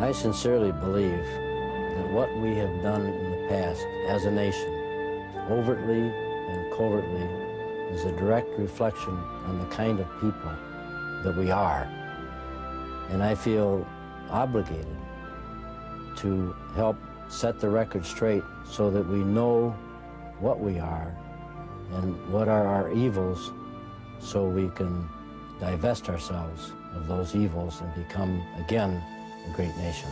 I sincerely believe that what we have done in the past as a nation, overtly and covertly, is a direct reflection on the kind of people that we are. And I feel obligated to help set the record straight so that we know what we are and what are our evils, so we can divest ourselves of those evils and become, again, a great nation.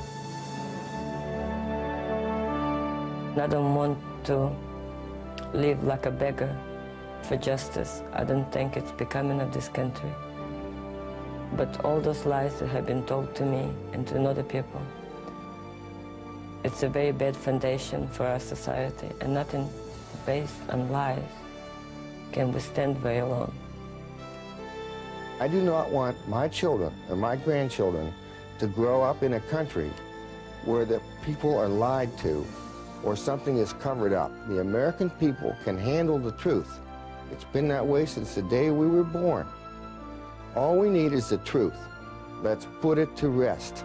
I don't want to live like a beggar for justice. I don't think it's becoming of this country. But all those lies that have been told to me and to another people, it's a very bad foundation for our society, and nothing based on lies can withstand very long. I do not want my children and my grandchildren to grow up in a country where the people are lied to or something is covered up. The American people can handle the truth. It's been that way since the day we were born. All we need is the truth. Let's put it to rest.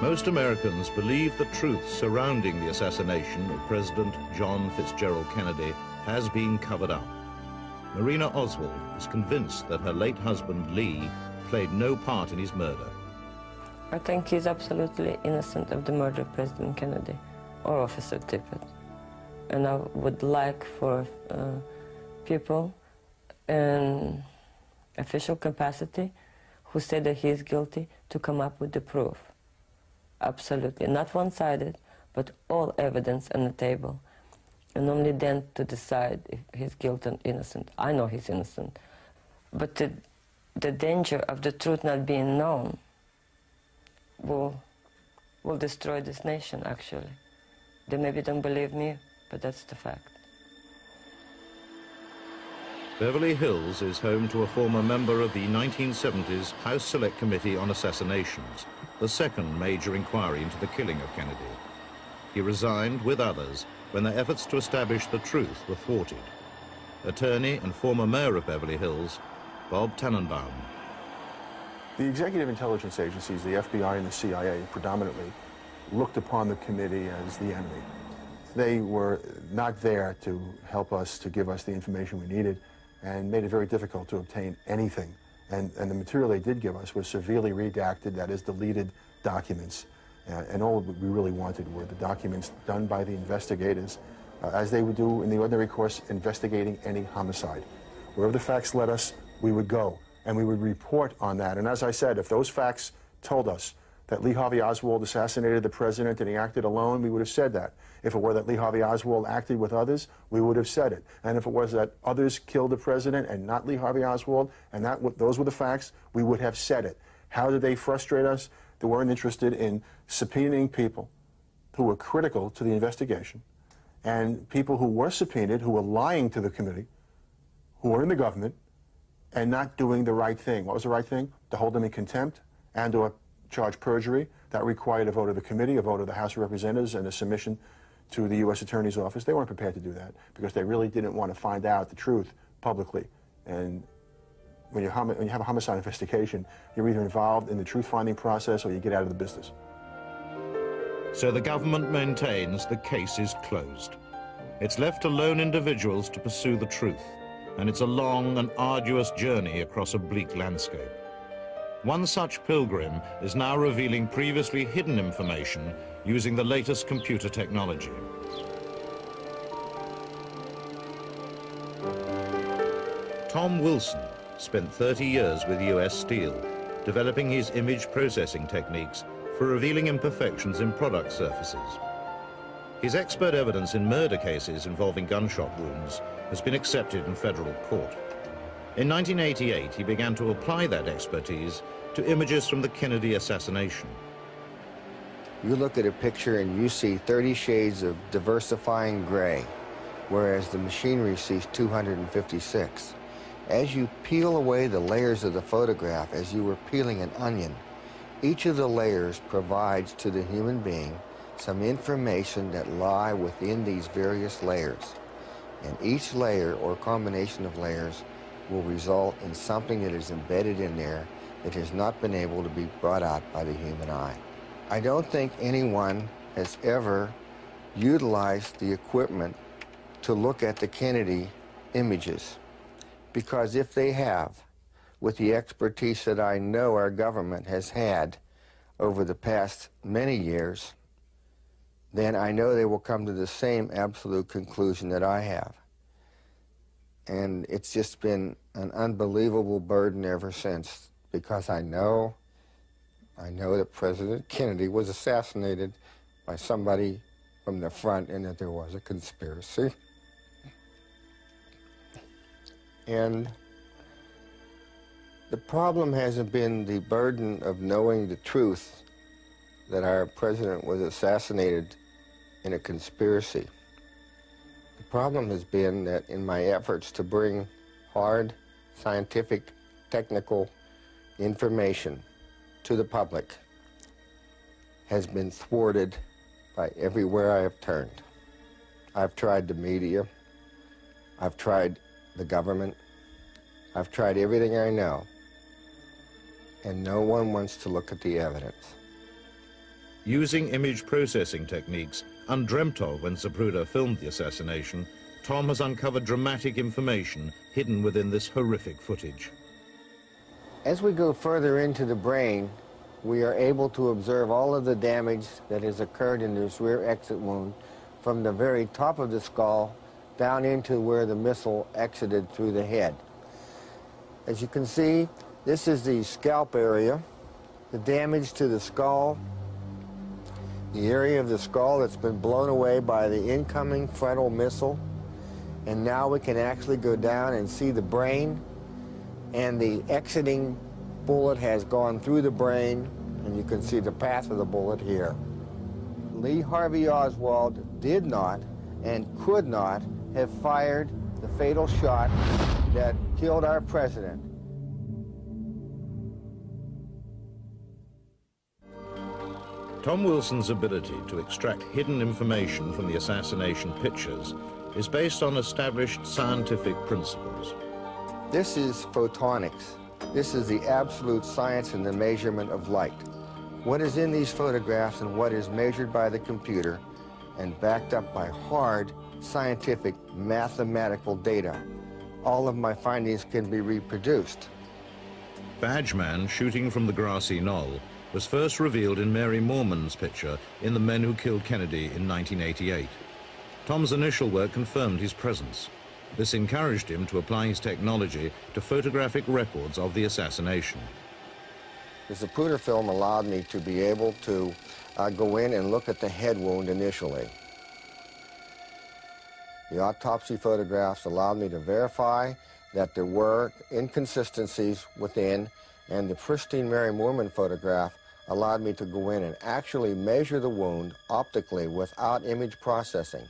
Most Americans believe the truth surrounding the assassination of President John Fitzgerald Kennedy has been covered up. Marina Oswald is convinced that her late husband, Lee, played no part in his murder. I think he's absolutely innocent of the murder of President Kennedy or Officer Tippett. And I would like for people in official capacity who say that he is guilty to come up with the proof. Absolutely, not one-sided, but all evidence on the table. And only then to decide if he's guilty and innocent. I know he's innocent. But the danger of the truth not being known will destroy this nation, actually. They maybe don't believe me, but that's the fact. Beverly Hills is home to a former member of the 1970s House Select Committee on Assassinations, the second major inquiry into the killing of Kennedy. He resigned with others when their efforts to establish the truth were thwarted. Attorney and former mayor of Beverly Hills, Bob Tannenbaum. The executive intelligence agencies, the FBI and the CIA predominantly, looked upon the committee as the enemy. They were not there to help us, to give us the information we needed, and made it very difficult to obtain anything. And the material they did give us was severely redacted, that is, deleted documents. And all we really wanted were the documents done by the investigators, as they would do in the ordinary course, investigating any homicide. Wherever the facts led us, we would go, and we would report on that. And as I said, if those facts told us that Lee Harvey Oswald assassinated the president and he acted alone, we would have said that. If it were that Lee Harvey Oswald acted with others, we would have said it. And if it was that others killed the president and not Lee Harvey Oswald, and those were the facts, we would have said it. How did they frustrate us? They weren't interested in subpoenaing people who were critical to the investigation, and people who were subpoenaed, who were lying to the committee, who were in the government, and not doing the right thing. What was the right thing? To hold them in contempt and or charge perjury. That required a vote of the committee, a vote of the House of Representatives, and a submission to the U.S. Attorney's Office. They weren't prepared to do that because they really didn't want to find out the truth publicly. And when you have a homicide investigation, you're either involved in the truth-finding process or you get out of the business. So the government maintains the case is closed. It's left to lone individuals to pursue the truth, and it's a long and arduous journey across a bleak landscape. One such pilgrim is now revealing previously hidden information using the latest computer technology. Tom Wilson spent 30 years with US Steel, developing his image processing techniques for revealing imperfections in product surfaces. His expert evidence in murder cases involving gunshot wounds has been accepted in federal court. In 1988, he began to apply that expertise to images from the Kennedy assassination. You look at a picture and you see 30 shades of diversifying gray, whereas the machinery sees 256. As you peel away the layers of the photograph, as you were peeling an onion, each of the layers provides to the human being some information that lie within these various layers. And each layer, or combination of layers, will result in something that is embedded in there that has not been able to be brought out by the human eye. I don't think anyone has ever utilized the equipment to look at the Kennedy images, because if they have, with the expertise that I know our government has had over the past many years, then I know they will come to the same absolute conclusion that I have. And it's just been an unbelievable burden ever since, because I know that President Kennedy was assassinated by somebody from the front and that there was a conspiracy. And the problem hasn't been the burden of knowing the truth that our president was assassinated in a conspiracy. The problem has been that in my efforts to bring hard, scientific, technical information to the public has been thwarted by everywhere I have turned. I've tried the media, I've tried the government, I've tried everything I know, and no one wants to look at the evidence. Using image processing techniques undreamt of when Zapruder filmed the assassination, Tom has uncovered dramatic information hidden within this horrific footage. As we go further into the brain, we are able to observe all of the damage that has occurred in this rear exit wound from the very top of the skull down into where the missile exited through the head. As you can see, this is the scalp area, the damage to the skull, the area of the skull that's been blown away by the incoming frontal missile. And now we can actually go down and see the brain, and the exiting bullet has gone through the brain, and you can see the path of the bullet here. Lee Harvey Oswald did not and could not have fired the fatal shot that killed our president. Tom Wilson's ability to extract hidden information from the assassination pictures is based on established scientific principles. This is photonics. This is the absolute science in the measurement of light. What is in these photographs and what is measured by the computer and backed up by hard scientific mathematical data. All of my findings can be reproduced. Badge Man shooting from the grassy knoll was first revealed in Mary Moorman's picture in The Men Who Killed Kennedy in 1988. Tom's initial work confirmed his presence. This encouraged him to apply his technology to photographic records of the assassination. The Zapruder film allowed me to be able to go in and look at the head wound initially. The autopsy photographs allowed me to verify that there were inconsistencies within, and the pristine Mary Moorman photograph allowed me to go in and actually measure the wound optically without image processing.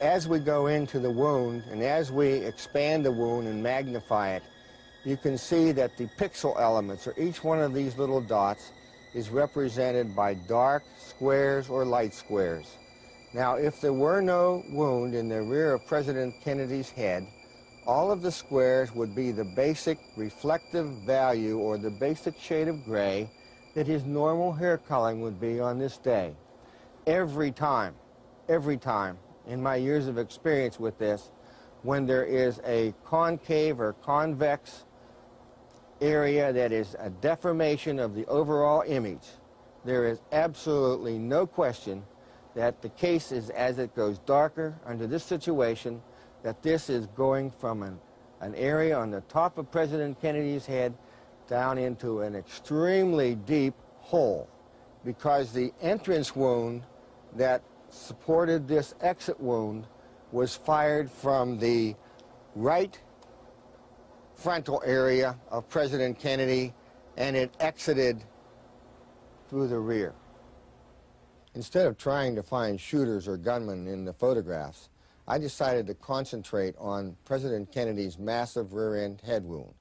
As we go into the wound, and as we expand the wound and magnify it, you can see that the pixel elements, or each one of these little dots, is represented by dark squares or light squares. Now, if there were no wound in the rear of President Kennedy's head, all of the squares would be the basic reflective value or the basic shade of gray that his normal hair coloring would be on this day. Every time, in my years of experience with this, when there is a concave or convex area that is a deformation of the overall image, there is absolutely no question that the case is, as it goes darker under this situation, that this is going from an area on the top of President Kennedy's head down into an extremely deep hole, because the entrance wound that supported this exit wound was fired from the right frontal area of President Kennedy, and it exited through the rear. Instead of trying to find shooters or gunmen in the photographs, I decided to concentrate on President Kennedy's massive rear-end head wound.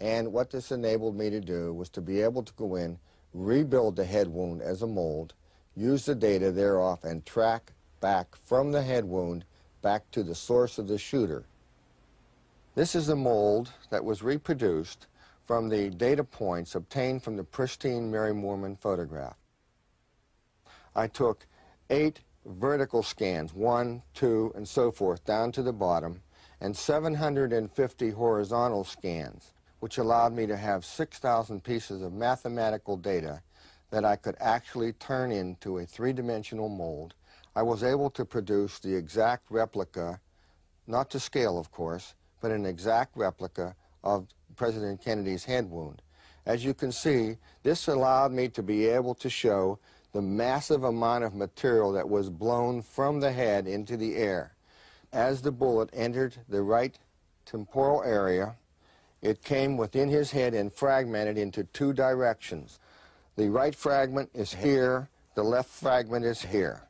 And what this enabled me to do was to be able to go in, rebuild the head wound as a mold, use the data thereof, and track back from the head wound back to the source of the shooter. This is the mold that was reproduced from the data points obtained from the pristine Mary Moorman photograph. I took 8 vertical scans, 1, 2, and so forth, down to the bottom, and 750 horizontal scans, which allowed me to have 6,000 pieces of mathematical data that I could actually turn into a 3-dimensional mold. I was able to produce the exact replica, not to scale, of course, but an exact replica of President Kennedy's head wound. As you can see, this allowed me to be able to show the massive amount of material that was blown from the head into the air. As the bullet entered the right temporal area, it came within his head and fragmented into 2 directions. The right fragment is here, the left fragment is here.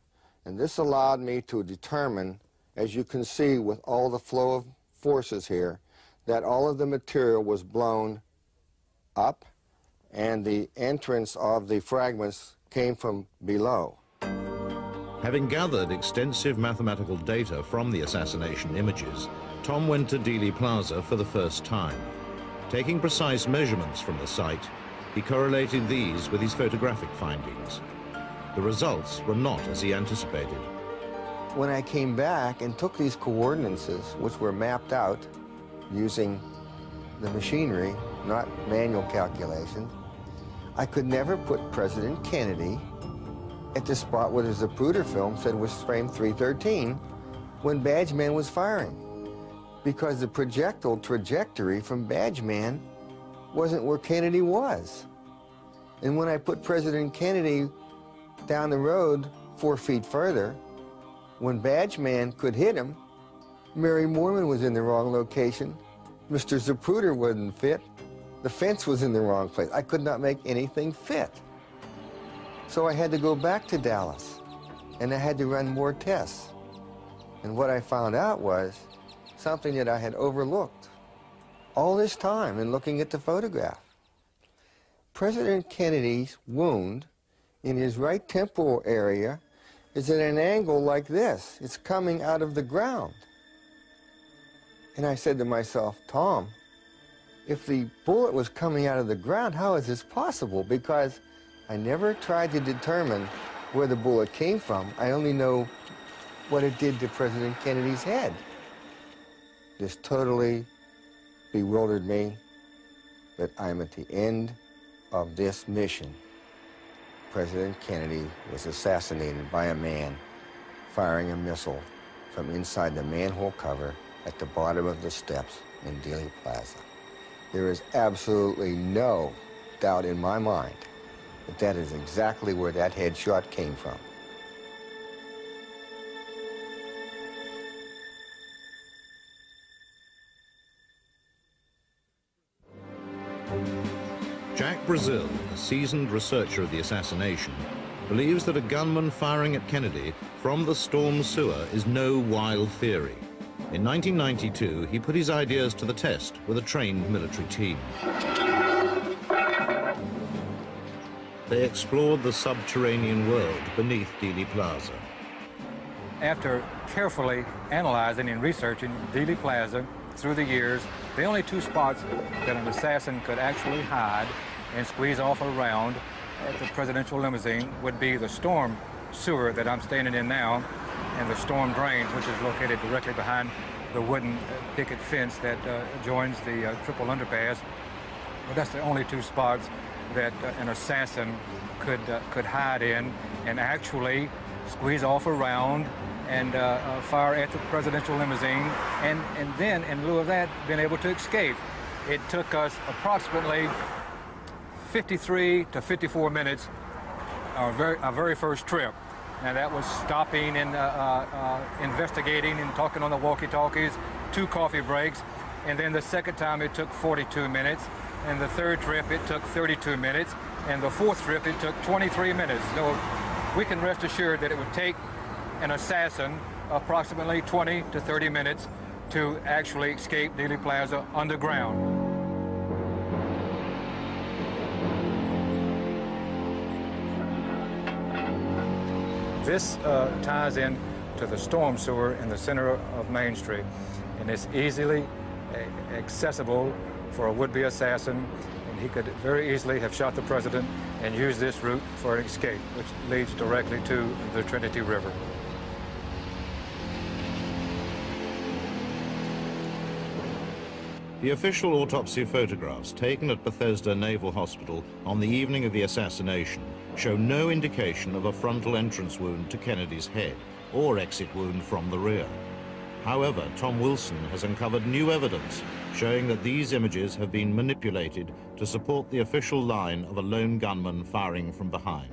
And this allowed me to determine, as you can see with all the flow of forces here, that all of the material was blown up and the entrance of the fragments came from below. Having gathered extensive mathematical data from the assassination images, Tom went to Dealey Plaza for the first time. Taking precise measurements from the site, he correlated these with his photographic findings. The results were not as he anticipated. When I came back and took these coordinates, which were mapped out using the machinery, not manual calculation, I could never put President Kennedy at the spot where the Zapruder film said was frame 313 when Badge Man was firing, because the projectile trajectory from Badge Man wasn't where Kennedy was. And when I put President Kennedy down the road 4 feet further, when Badge Man could hit him, Mary Moorman was in the wrong location, Mr. Zapruder wasn't fit, the fence was in the wrong place. I could not make anything fit. So I had to go back to Dallas, and I had to run more tests. And what I found out was something that I had overlooked all this time in looking at the photograph. President Kennedy's wound in his right temporal area is at an angle like this. It's coming out of the ground. And I said to myself, Tom, if the bullet was coming out of the ground, how is this possible? Because I never tried to determine where the bullet came from. I only know what it did to President Kennedy's head. This totally bewildered me, but I'm at the end of this mission. President Kennedy was assassinated by a man firing a missile from inside the manhole cover at the bottom of the steps in Dealey Plaza. There is absolutely no doubt in my mind that that is exactly where that headshot came from. Jack Brazil, a seasoned researcher of the assassination, believes that a gunman firing at Kennedy from the storm sewer is no wild theory. In 1992, he put his ideas to the test with a trained military team. They explored the subterranean world beneath Dealey Plaza. After carefully analyzing and researching Dealey Plaza through the years, the only 2 spots that an assassin could actually hide and squeeze off around at the presidential limousine would be the storm sewer that I'm standing in now, and the storm drain, which is located directly behind the wooden picket fence that joins the triple underpass. But that's the only 2 spots that an assassin could hide in and actually squeeze off around and fire at the presidential limousine, and then, in lieu of that, been able to escape. It took us approximately 53 to 54 minutes, our very first trip. And that was stopping and investigating and talking on the walkie-talkies, 2 coffee breaks. And then the second time it took 42 minutes. And the third trip it took 32 minutes. And the fourth trip it took 23 minutes. So we can rest assured that it would take an assassin approximately 20 to 30 minutes to actually escape Dealey Plaza underground. This ties in to the storm sewer in the center of Main Street, and it's easily accessible for a would-be assassin, and he could very easily have shot the president and used this route for an escape, which leads directly to the Trinity River. The official autopsy photographs taken at Bethesda Naval Hospital on the evening of the assassination show no indication of a frontal entrance wound to Kennedy's head or exit wound from the rear. However, Tom Wilson has uncovered new evidence showing that these images have been manipulated to support the official line of a lone gunman firing from behind.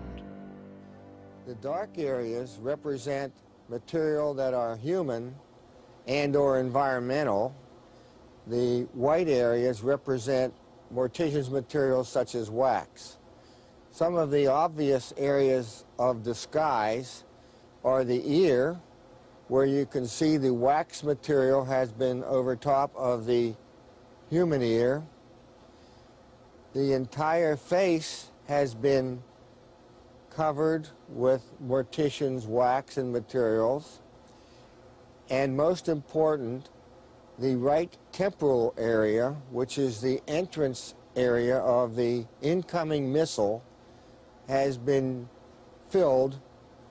The dark areas represent material that are human and/or environmental. The white areas represent mortician's materials such as wax. Some of the obvious areas of disguise are the ear, where you can see the wax material has been over top of the human ear. The entire face has been covered with mortician's wax and materials. And most important, the right temporal area, which is the entrance area of the incoming missile, has been filled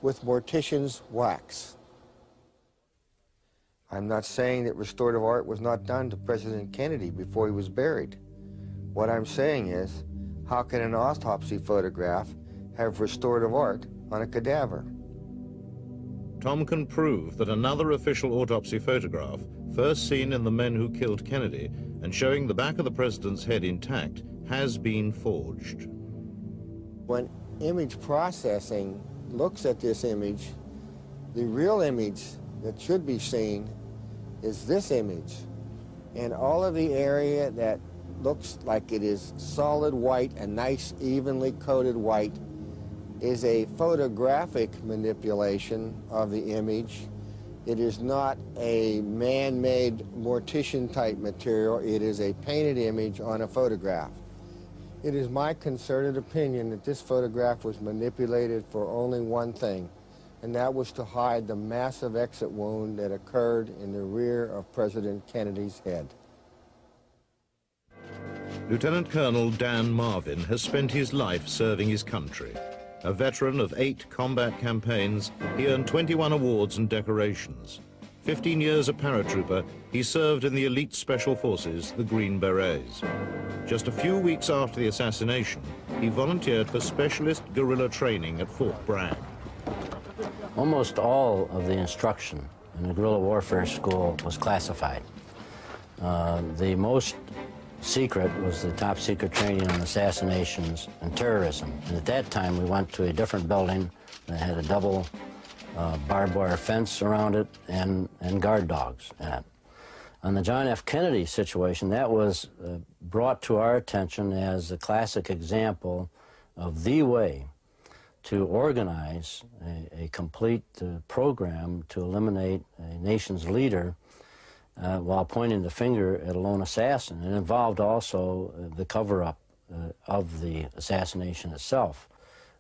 with mortician's wax. I'm not saying that restorative art was not done to President Kennedy before he was buried. What I'm saying is, how can an autopsy photograph have restorative art on a cadaver? Tom can prove that another official autopsy photograph, first seen in The Men Who Killed Kennedy and showing the back of the president's head intact, has been forged. When image processing looks at this image, the real image that should be seen is this image. And all of the area that looks like it is solid white, a nice evenly coated white, is a photographic manipulation of the image. It is not a man-made mortician-type material. It is a painted image on a photograph. It is my concerted opinion that this photograph was manipulated for only one thing, and that was to hide the massive exit wound that occurred in the rear of President Kennedy's head. Lieutenant Colonel Dan Marvin has spent his life serving his country. A veteran of 8 combat campaigns, he earned 21 awards and decorations. 15 years a paratrooper, he served in the elite special forces, the Green Berets. Just a few weeks after the assassination, he volunteered for specialist guerrilla training at Fort Bragg. Almost all of the instruction in the guerrilla warfare school was classified. The most secret was the top secret training on assassinations and terrorism. And at that time, we went to a different building that had a double barbed wire fence around it and guard dogs in it. On the John F. Kennedy situation, that was brought to our attention as a classic example of the way to organize a complete program to eliminate a nation's leader while pointing the finger at a lone assassin. It involved also the cover-up of the assassination itself.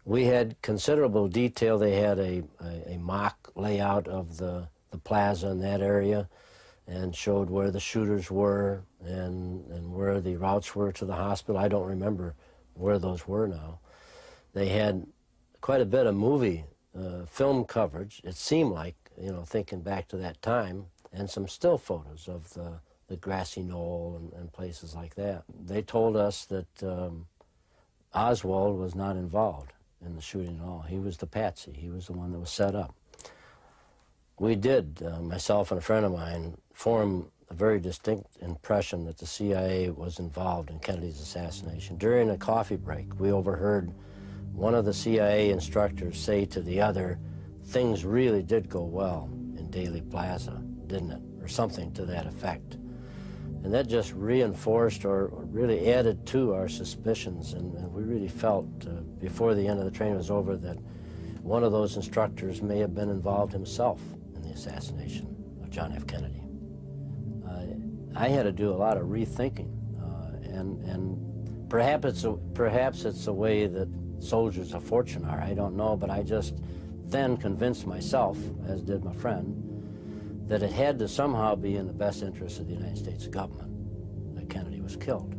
We had considerable detail. They had a mock layout of the plaza in that area and showed where the shooters were and where the routes were to the hospital. I don't remember where those were now. They had quite a bit of movie film coverage, it seemed like, you know, thinking back to that time, and some still photos of the grassy knoll and places like that. They told us that Oswald was not involved in the shooting at all. He was the patsy. He was the one that was set up. We did, myself and a friend of mine, form a very distinct impression that the CIA was involved in Kennedy's assassination. During a coffee break, we overheard one of the CIA instructors say to the other, "Things really did go well in Dealey Plaza, didn't it?" Or something to that effect. And that just reinforced or really added to our suspicions, and we really felt before the end of the training was over that one of those instructors may have been involved himself in the assassination of John F. Kennedy. I had to do a lot of rethinking, and perhaps it's a way that soldiers of fortune are, I don't know, but I just then convinced myself, as did my friend, that it had to somehow be in the best interest of the United States government that Kennedy was killed.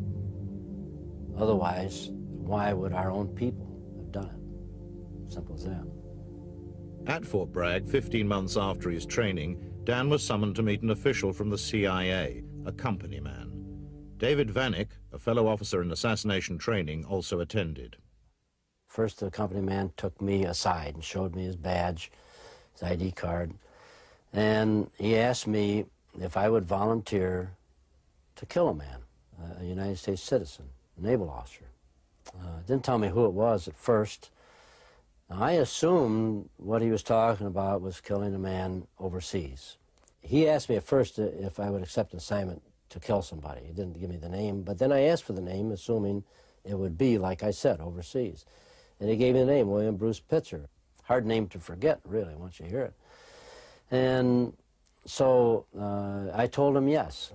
Otherwise, why would our own people have done it? Simple as that. At Fort Bragg, 15 months after his training, Dan was summoned to meet an official from the CIA, a company man. David Vanek, a fellow officer in assassination training, also attended. First, the company man took me aside and showed me his badge, his ID card, and he asked me if I would volunteer to kill a man, a United States citizen, a naval officer. Didn't tell me who it was at first. Now, I assumed what he was talking about was killing a man overseas. He asked me at first if I would accept an assignment to kill somebody. He didn't give me the name, but then I asked for the name, assuming it would be, like I said, overseas. And he gave me the name, William Bruce Pitzer. Hard name to forget, really, once you hear it. And so I told him yes.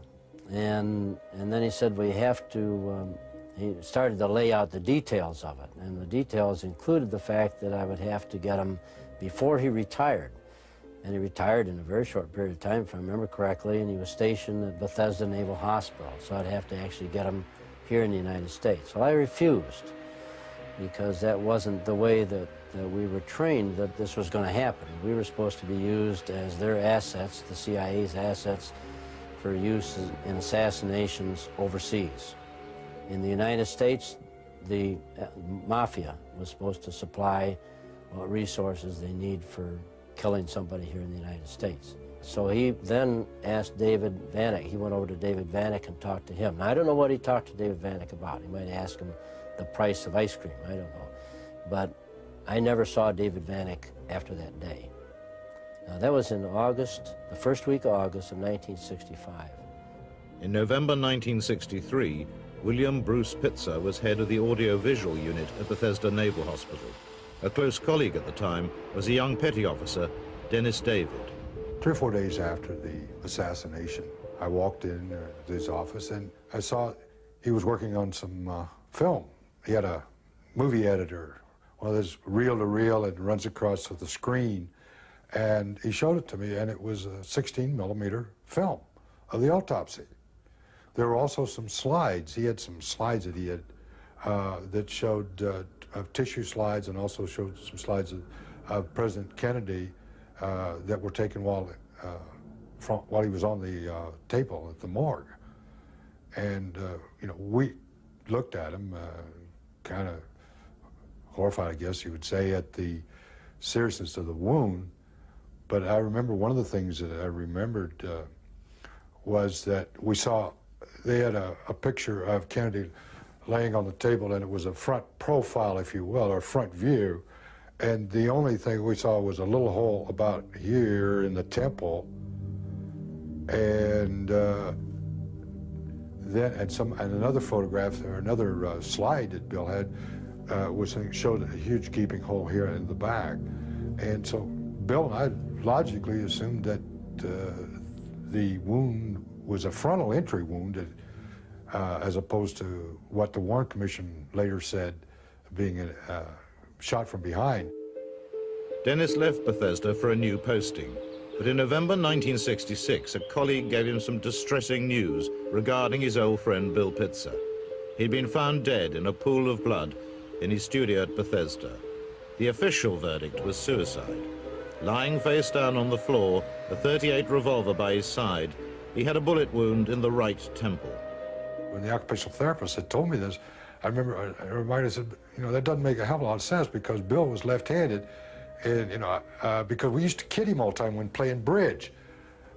And then he said, we have to, he started to lay out the details of it. And the details included the fact that I would have to get him before he retired. And he retired in a very short period of time, if I remember correctly, and he was stationed at Bethesda Naval Hospital. So I'd have to actually get him here in the United States. Well, I refused, because that wasn't the way that we were trained that this was going to happen. We were supposed to be used as their assets, the CIA's assets, for use in assassinations overseas. In the United States, the mafia was supposed to supply what resources they need for killing somebody here in the United States. So he then asked David Vanek. He went over to David Vanek and talked to him. Now, I don't know what he talked to David Vanek about. He might ask him the price of ice cream, I don't know. But I never saw David Vanek after that day. Now, that was in August, the first week of August of 1965. In November 1963, William Bruce Pitzer was head of the audiovisual unit at Bethesda Naval Hospital. A close colleague at the time was a young petty officer, Dennis David. 3 or 4 days after the assassination, I walked in to his office and I saw he was working on some film. He had a movie editor, one of those reel-to-reel and runs across the screen, and he showed it to me, and it was a 16-millimeter film of the autopsy. There were also some slides. He had some slides that he had that showed tissue slides, and also showed some slides of President Kennedy that were taken while he was on the table at the morgue. And you know, we looked at him, kind of horrified, I guess you would say, at the seriousness of the wound. But I remember one of the things that I remembered was that we saw, they had a picture of Kennedy laying on the table, and it was a front profile, if you will, or front view. And the only thing we saw was a little hole about here in the temple. And then, and another photograph, or another slide that Bill had, showed a huge gaping hole here in the back. And so Bill and I logically assumed that the wound was a frontal entry wound, as opposed to what the Warren Commission later said, being shot from behind. Dennis left Bethesda for a new posting. But in November 1966, a colleague gave him some distressing news regarding his old friend Bill Pitzer. He'd been found dead in a pool of blood in his studio at Bethesda. The official verdict was suicide. Lying face down on the floor, a .38 revolver by his side, he had a bullet wound in the right temple. When the occupational therapist had told me this, I remember I reminded said, you know, that doesn't make a hell of a lot of sense, because Bill was left-handed. And, you know, because we used to kid him all the time when playing bridge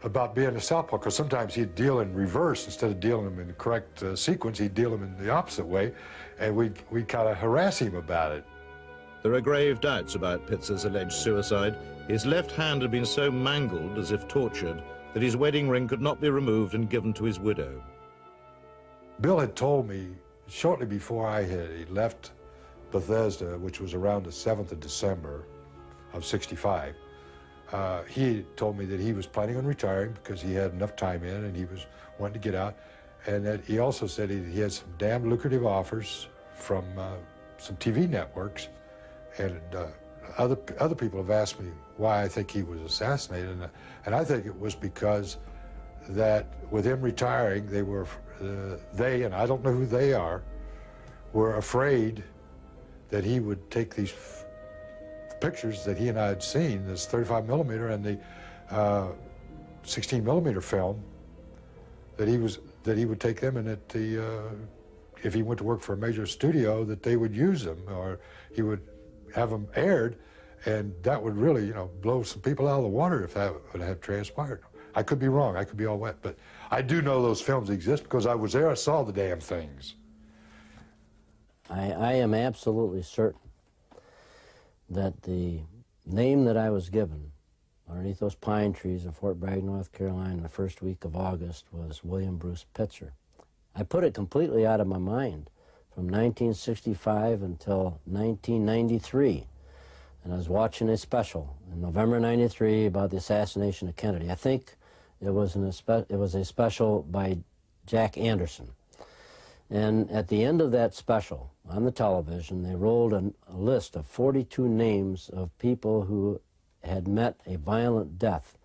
about being a southpaw, because sometimes he'd deal in reverse. Instead of dealing them in the correct sequence, he'd deal them in the opposite way, and we'd kind of harass him about it. There are grave doubts about Pitzer's alleged suicide. His left hand had been so mangled, as if tortured, that his wedding ring could not be removed and given to his widow. Bill had told me shortly before I had left Bethesda, which was around the 7th of December, of 65, he told me that he was planning on retiring because he had enough time in and he was wanting to get out, and that he also said he had some damn lucrative offers from some TV networks, and other people have asked me why I think he was assassinated, and I think it was because that with him retiring, they were, and I don't know who they are, were afraid that he would take these pictures that he and I had seen, this 35 millimeter and the 16 millimeter film, that he would take them, and that the if he went to work for a major studio, that they would use them, or he would have them aired, and that would really, you know, blow some people out of the water if that would have transpired. I could be wrong. I could be all wet, but I do know those films exist because I was there. I saw the damn things. I am absolutely certain that the name that I was given underneath those pine trees in Fort Bragg, North Carolina, the first week of August, was William Bruce Pitzer. I put it completely out of my mind from 1965 until 1993. And I was watching a special in November 93 about the assassination of Kennedy. I think it was a special by Jack Anderson. And at the end of that special on the television, they rolled a list of 42 names of people who had met a violent death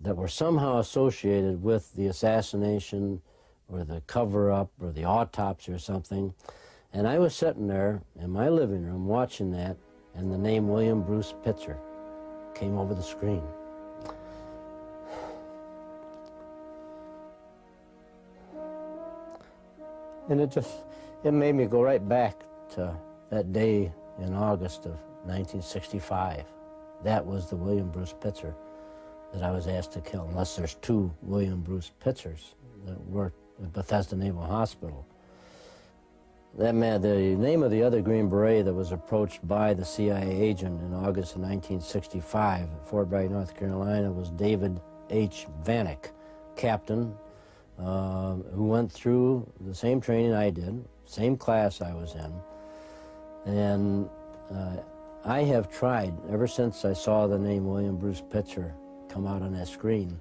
that were somehow associated with the assassination or the cover-up or the autopsy or something. And I was sitting there in my living room watching that, and the name William Bruce Pitzer came over the screen. And it just, it made me go right back to that day in August of 1965. That was the William Bruce Pitzer that I was asked to kill, unless there's two William Bruce Pitzers that worked at Bethesda Naval Hospital. That man, the name of the other Green Beret that was approached by the CIA agent in August of 1965 at Fort Bragg, North Carolina, was David H. Vanek, captain, who went through the same training I did, same class I was in, and I have tried, ever since I saw the name William Bruce Pitzer come out on that screen,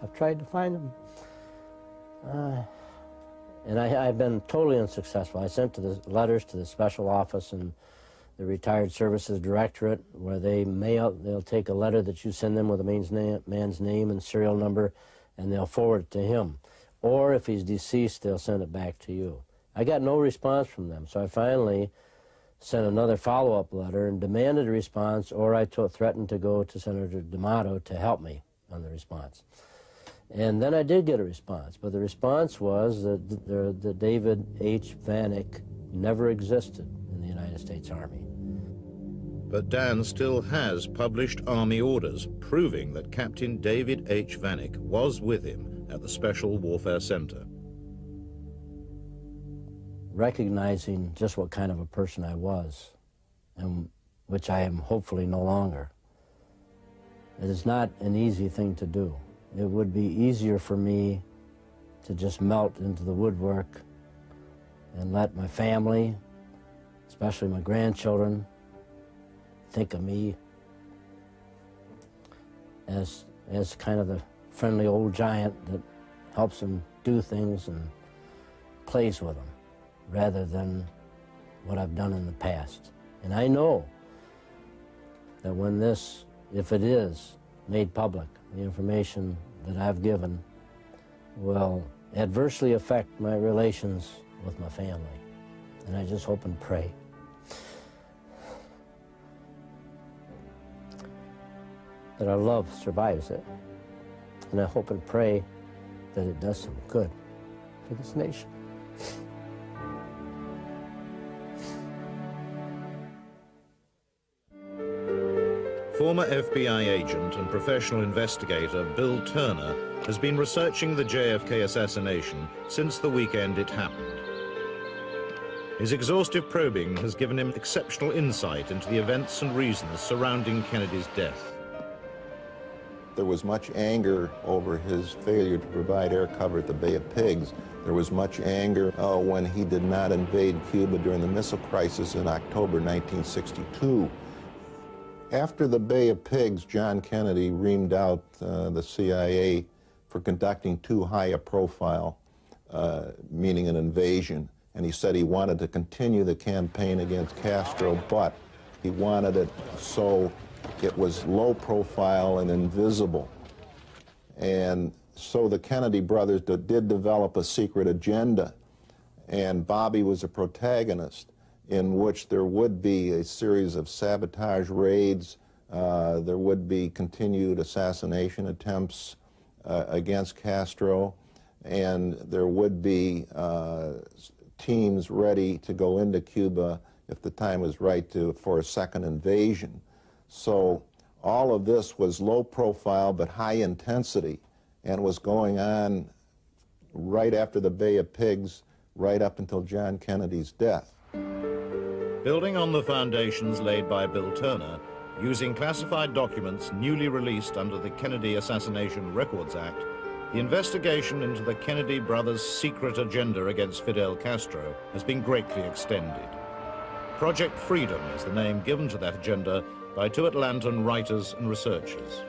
I've tried to find him. And I've been totally unsuccessful. I sent letters to the special office and the Retired Services Directorate, where they mail, they'll take a letter that you send them with a man's name and serial number, and they'll forward it to him. Or if he's deceased, they'll send it back to you. I got no response from them, so I finally sent another follow-up letter and demanded a response, or I threatened to go to Senator D'Amato to help me on the response. And then I did get a response, but the response was that the David H. Vanek never existed in the United States Army. But Dan still has published Army orders proving that Captain David H. Vanek was with him at the Special Warfare Center. Recognizing just what kind of a person I was, and which I am hopefully no longer, it is not an easy thing to do. It would be easier for me to just melt into the woodwork and let my family, especially my grandchildren, think of me as kind of the friendly old giant that helps them do things and plays with them, rather than what I've done in the past. And I know that when this, if it is made public, the information that I've given will adversely affect my relations with my family. And I just hope and pray. That our love survives it. And I hope and pray that it does some good for this nation. Former FBI agent and professional investigator Bill Turner has been researching the JFK assassination since the weekend it happened. His exhaustive probing has given him exceptional insight into the events and reasons surrounding Kennedy's death. There was much anger over his failure to provide air cover at the Bay of Pigs. There was much anger when he did not invade Cuba during the missile crisis in October 1962. After the Bay of Pigs, John Kennedy reamed out the CIA for conducting too high a profile, meaning an invasion, and he said he wanted to continue the campaign against Castro, but He wanted it so it was low profile and invisible. And so the Kennedy brothers did develop a secret agenda, and Bobby was a protagonist in which there would be a series of sabotage raids, there would be continued assassination attempts against Castro, and there would be teams ready to go into Cuba if the time was right for a second invasion. So all of this was low profile but high intensity, and was going on right after the Bay of Pigs, right up until John Kennedy's death. Building on the foundations laid by Bill Turner, using classified documents newly released under the Kennedy Assassination Records Act, the investigation into the Kennedy brothers' secret agenda against Fidel Castro has been greatly extended. Project Freedom is the name given to that agenda by two Atlantan writers and researchers.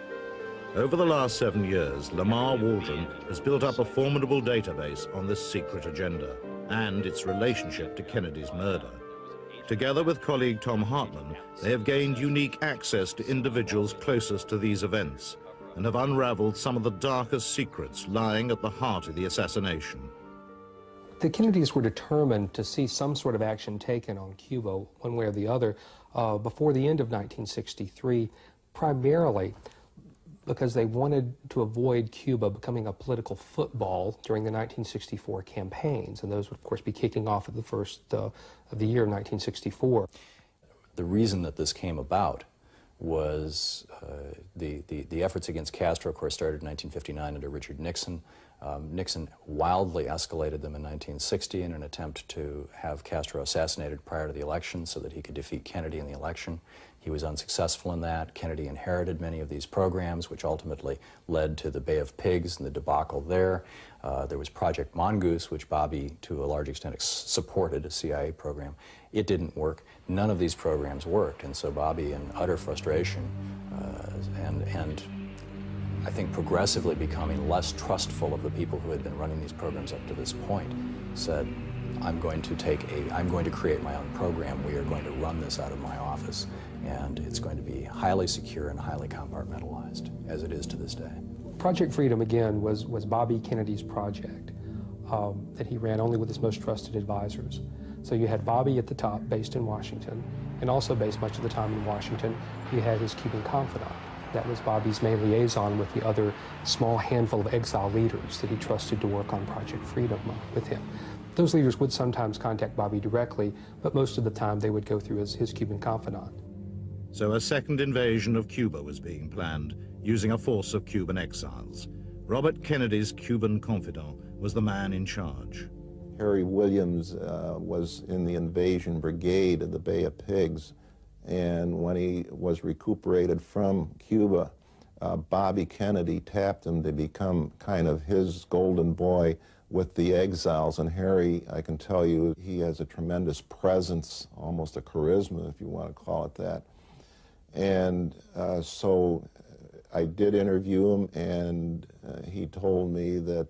Over the last 7 years, Lamar Waldron has built up a formidable database on this secret agenda and its relationship to Kennedy's murder. Together with colleague Tom Hartman, they have gained unique access to individuals closest to these events and have unraveled some of the darkest secrets lying at the heart of the assassination. The Kennedys were determined to see some sort of action taken on Cuba, one way or the other, before the end of 1963, primarily because they wanted to avoid Cuba becoming a political football during the 1964 campaigns, and those would, of course, be kicking off at the first of the year of 1964. The reason that this came about was the efforts against Castro, of course, started in 1959 under Richard Nixon. Nixon wildly escalated them in 1960 in an attempt to have Castro assassinated prior to the election so that he could defeat Kennedy in the election. He was unsuccessful in that. Kennedy inherited many of these programs, which ultimately led to the Bay of Pigs and the debacle there. There was Project Mongoose, which Bobby, to a large extent, supported, a CIA program. It didn't work. None of these programs worked, and so Bobby, in utter frustration, and I think progressively becoming less trustful of the people who had been running these programs up to this point, said, I'm going to create my own program. We are going to run this out of my office, and it's going to be highly secure and highly compartmentalized, as it is to this day. Project Freedom, again, was Bobby Kennedy's project that he ran only with his most trusted advisors. So you had Bobby at the top, based in Washington, and also based much of the time in Washington, you had his Cuban confidant. That was Bobby's main liaison with the other small handful of exile leaders that he trusted to work on Project Freedom with him. Those leaders would sometimes contact Bobby directly, but most of the time they would go through his Cuban confidant. So a second invasion of Cuba was being planned, using a force of Cuban exiles. Robert Kennedy's Cuban confidant was the man in charge. Harry Williams was in the invasion brigade of the Bay of Pigs, and when he was recuperated from Cuba, Bobby Kennedy tapped him to become kind of his golden boy with the exiles. And Harry, I can tell you, he has a tremendous presence, almost a charisma, if you want to call it that. And so I did interview him, and he told me that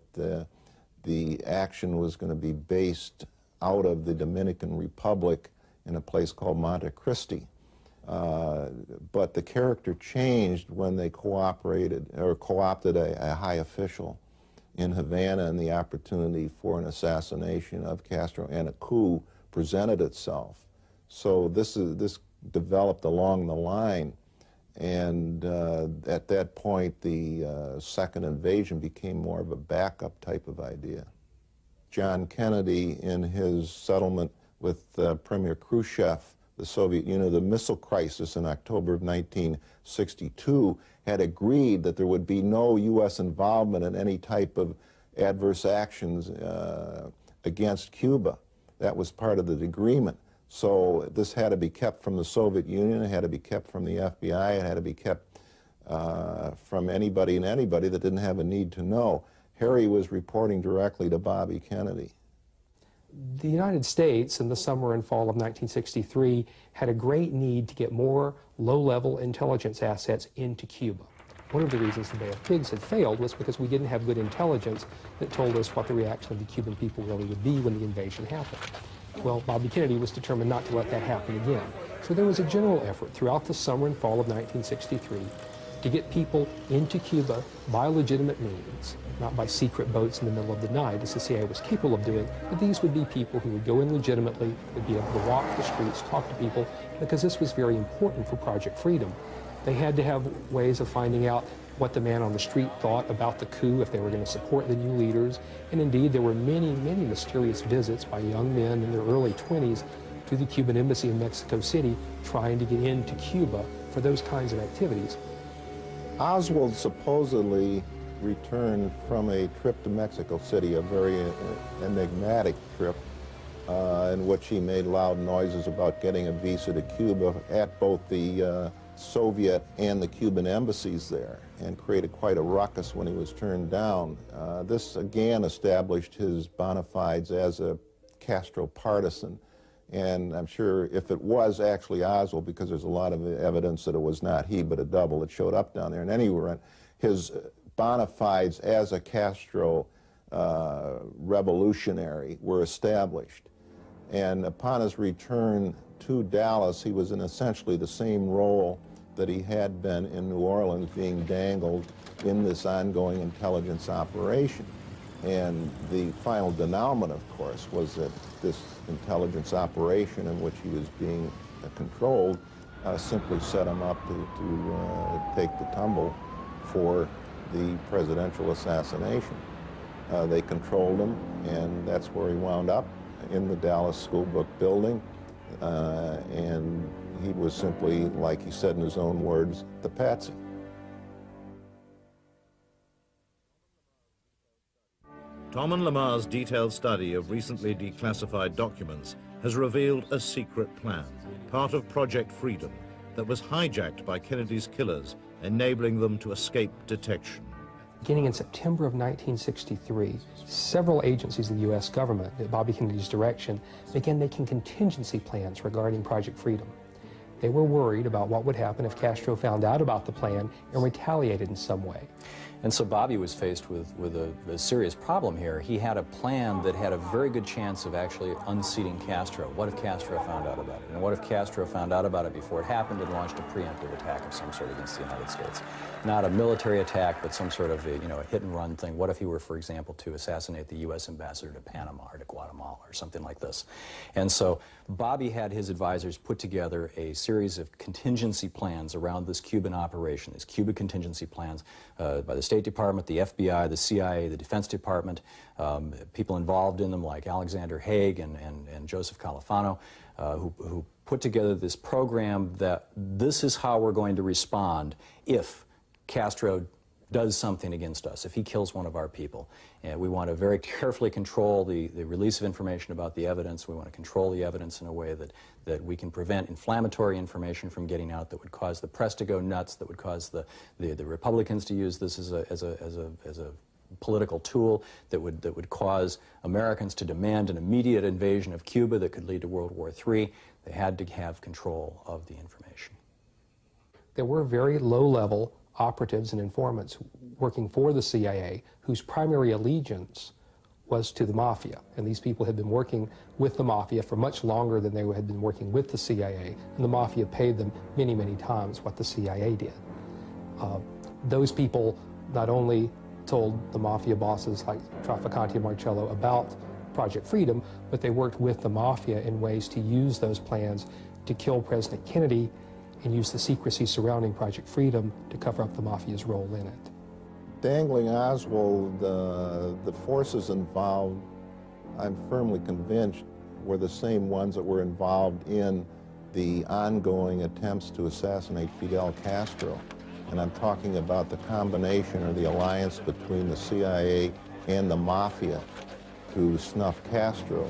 the action was going to be based out of the Dominican Republic in a place called Monte Cristi. But the character changed when they co-opted a high official in Havana, and the opportunity for an assassination of Castro and a coup presented itself. So this developed along the line, and at that point the second invasion became more of a backup type of idea. John Kennedy, in his settlement with Premier Khrushchev, the Soviet Union, the missile crisis in October of 1962, had agreed that there would be no U.S. involvement in any type of adverse actions against Cuba. That was part of the agreement. So this had to be kept from the Soviet Union, it had to be kept from the FBI, it had to be kept from anybody and anybody that didn't have a need to know. Harry was reporting directly to Bobby Kennedy. The United States, in the summer and fall of 1963, had a great need to get more low-level intelligence assets into Cuba. One of the reasons the Bay of Pigs had failed was because we didn't have good intelligence that told us what the reaction of the Cuban people really would be when the invasion happened. Well, Bobby Kennedy was determined not to let that happen again. So there was a general effort throughout the summer and fall of 1963 to get people into Cuba by legitimate means, not by secret boats in the middle of the night, as the CIA was capable of doing, but these would be people who would go in legitimately, would be able to walk the streets, talk to people, because this was very important for Project Freedom. They had to have ways of finding out what the man on the street thought about the coup, if they were going to support the new leaders. And indeed, there were many, many mysterious visits by young men in their early 20s to the Cuban embassy in Mexico City, trying to get into Cuba for those kinds of activities. Oswald supposedly returned from a trip to Mexico City, a very enigmatic trip, in which he made loud noises about getting a visa to Cuba at both the Soviet and the Cuban embassies there, and created quite a ruckus when he was turned down. This again established his bona fides as a Castro partisan, and I'm sure if it was actually Oswald, because there's a lot of evidence that it was not he but a double that showed up down there, and anyway, his bona fides as a Castro revolutionary were established. And upon his return to Dallas, he was in essentially the same role that he had been in New Orleans, being dangled in this ongoing intelligence operation. And the final denouement, of course, was that this intelligence operation in which he was being controlled simply set him up to take the tumble for the presidential assassination. They controlled him, and that's where he wound up, in the Dallas School Book building. And he was simply, like he said in his own words, the patsy. Tom and Lamar's detailed study of recently declassified documents has revealed a secret plan, part of Project Freedom, that was hijacked by Kennedy's killers, enabling them to escape detection. Beginning in September of 1963, several agencies of the U.S. government, at Bobby Kennedy's direction, began making contingency plans regarding Project Freedom. They were worried about what would happen if Castro found out about the plan and retaliated in some way. And so Bobby was faced with a serious problem here. He had a plan that had a very good chance of actually unseating Castro. What if Castro found out about it? And what if Castro found out about it before it happened and launched a preemptive attack of some sort against the United States? Not a military attack, but some sort of a, a hit-and-run thing. What if he were, for example, to assassinate the U.S. ambassador to Panama or to Guatemala or something like this? And so Bobby had his advisors put together a series of contingency plans around this Cuban operation, these Cuba contingency plans by the State Department, the FBI, the CIA, the Defense Department, people involved in them like Alexander Haig and Joseph Califano, who put together this program that this is how we're going to respond if Castro does something against us, if he kills one of our people. And we want to very carefully control the release of information about the evidence. We want to control the evidence in a way that we can prevent inflammatory information from getting out that would cause the press to go nuts, that would cause the Republicans to use this as a political tool, that would cause Americans to demand an immediate invasion of Cuba that could lead to World War III. They had to have control of the information. There were very low-level operatives and informants working for the CIA whose primary allegiance was to the mafia. And these people had been working with the mafia for much longer than they had been working with the CIA. And the mafia paid them many, many times what the CIA did. Those people not only told the mafia bosses like Trafficante and Marcello about Project Freedom, but they worked with the mafia in ways to use those plans to kill President Kennedy and use the secrecy surrounding Project Freedom to cover up the mafia's role in it. Dangling Oswald, the forces involved, I'm firmly convinced, were the same ones that were involved in the ongoing attempts to assassinate Fidel Castro. And I'm talking about the combination or the alliance between the CIA and the mafia to snuff Castro.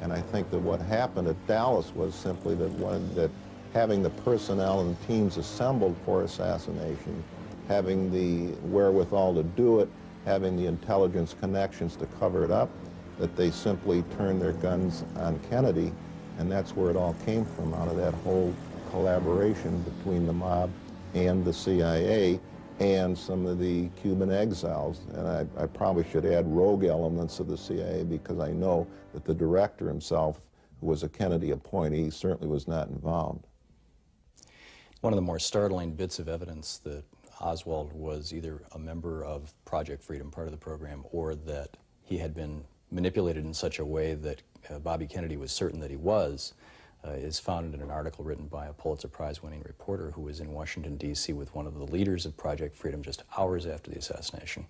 And I think that what happened at Dallas was simply that having the personnel and teams assembled for assassination, having the wherewithal to do it, having the intelligence connections to cover it up, that they simply turned their guns on Kennedy, and that's where it all came from, out of that whole collaboration between the mob and the CIA and some of the Cuban exiles. And I probably should add rogue elements of the CIA, because I know that the director himself, who was a Kennedy appointee, certainly was not involved. One of the more startling bits of evidence that Oswald was either a member of Project Freedom, part of the program, or that he had been manipulated in such a way that Bobby Kennedy was certain that he was, is found in an article written by a Pulitzer Prize-winning reporter who was in Washington, D.C. with one of the leaders of Project Freedom just hours after the assassination.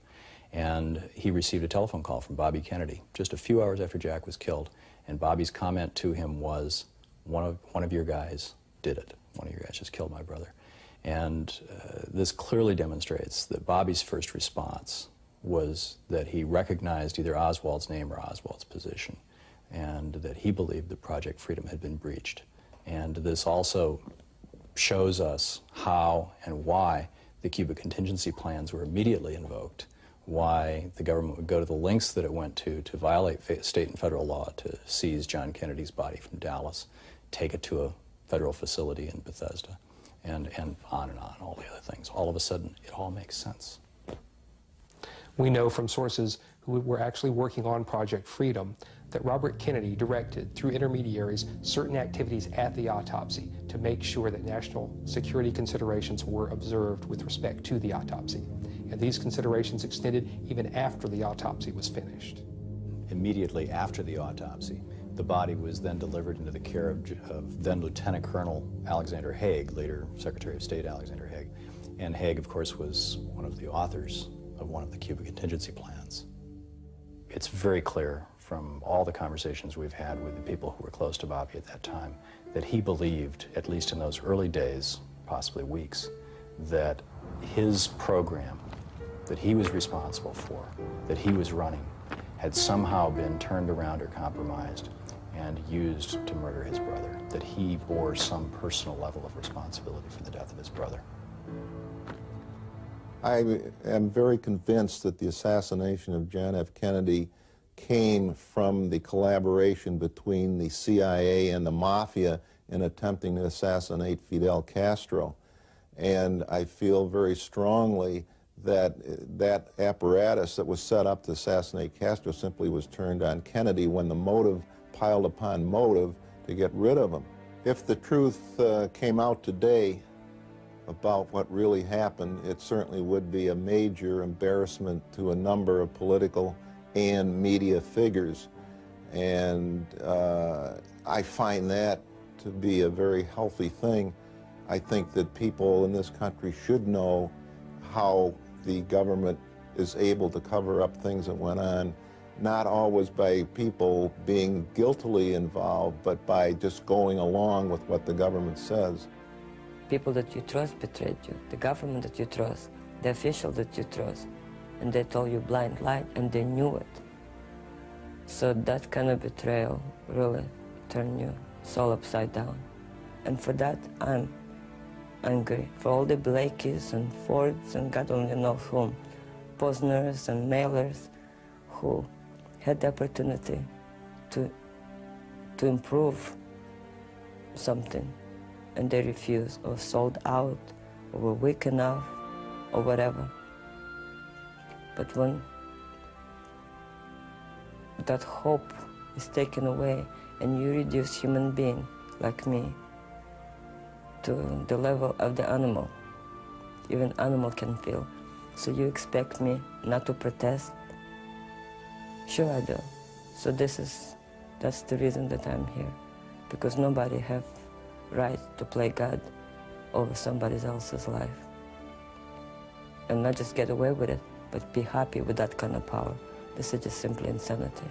And he received a telephone call from Bobby Kennedy just a few hours after Jack was killed, and Bobby's comment to him was, one of your guys did it. One of your guys just killed my brother." And this clearly demonstrates that Bobby's first response was that he recognized either Oswald's name or Oswald's position, and that he believed that Project Freedom had been breached. And this also shows us how and why the Cuba contingency plans were immediately invoked, why the government would go to the lengths that it went to violate state and federal law to seize John Kennedy's body from Dallas, take it to a federal facility in Bethesda, and on and on, all the other things. All of a sudden, it all makes sense. We know from sources who were actually working on Project Freedom that Robert Kennedy directed, through intermediaries, certain activities at the autopsy to make sure that national security considerations were observed with respect to the autopsy. And these considerations extended even after the autopsy was finished. Immediately after the autopsy, the body was then delivered into the care of then Lieutenant Colonel Alexander Haig, later Secretary of State Alexander Haig. And Haig, of course, was one of the authors of one of the Cuba contingency plans. It's very clear from all the conversations we've had with the people who were close to Bobby at that time that he believed, at least in those early days, possibly weeks, that his program that he was responsible for, that he was running, had somehow been turned around or compromised and used to murder his brother, that he bore some personal level of responsibility for the death of his brother. I am very convinced that the assassination of John F. Kennedy came from the collaboration between the CIA and the Mafia in attempting to assassinate Fidel Castro. And I feel very strongly that that apparatus that was set up to assassinate Castro simply was turned on Kennedy when the motive piled upon motive to get rid of him. If the truth came out today about what really happened, it certainly would be a major embarrassment to a number of political and media figures. And I find that to be a very healthy thing. I think that people in this country should know how the government is able to cover up things that went on, not always by people being guiltily involved, but by just going along with what the government says. People that you trust betrayed you, the government that you trust, the official that you trust, and they told you blind lies, and they knew it. So that kind of betrayal really turned your soul upside down. And for that, I'm angry. For all the Blakeys and Fords and God only knows whom, Posners and Mailers, who had the opportunity to improve something, and they refused, or sold out, or were weak enough, or whatever. But when that hope is taken away and you reduce human being like me to the level of the animal, even animal can feel. So you expect me not to protest? Sure I do. So that's the reason that I'm here, because nobody have right to play God over somebody else's life. And not just get away with it, but be happy with that kind of power. This is just simply insanity.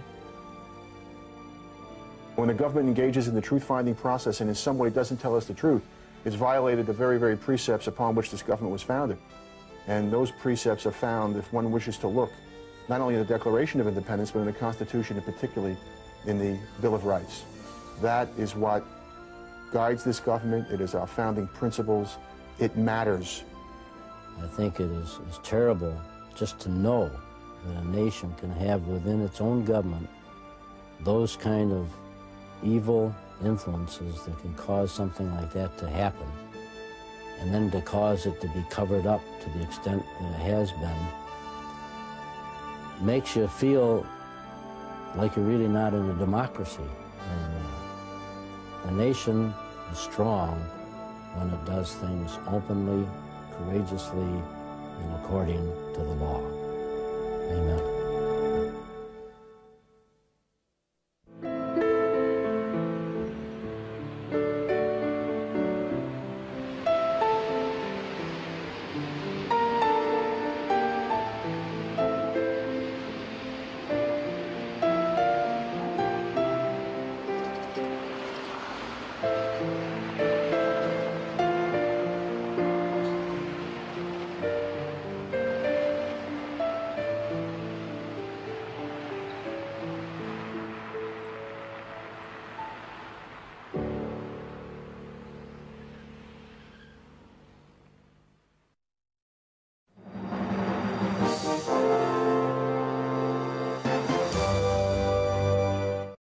When the government engages in the truth-finding process and in some way doesn't tell us the truth, it's violated the very, very precepts upon which this government was founded. And those precepts are found, if one wishes to look, not only in the Declaration of Independence, but in the Constitution, and particularly in the Bill of Rights. That is what guides this government. It is our founding principles. It matters. I think it is terrible just to know that a nation can have within its own government those kind of evil influences that can cause something like that to happen, and then to cause it to be covered up to the extent that it has been, makes you feel like you're really not in a democracy anymore. A nation is strong when it does things openly, courageously, and according to the law. Amen.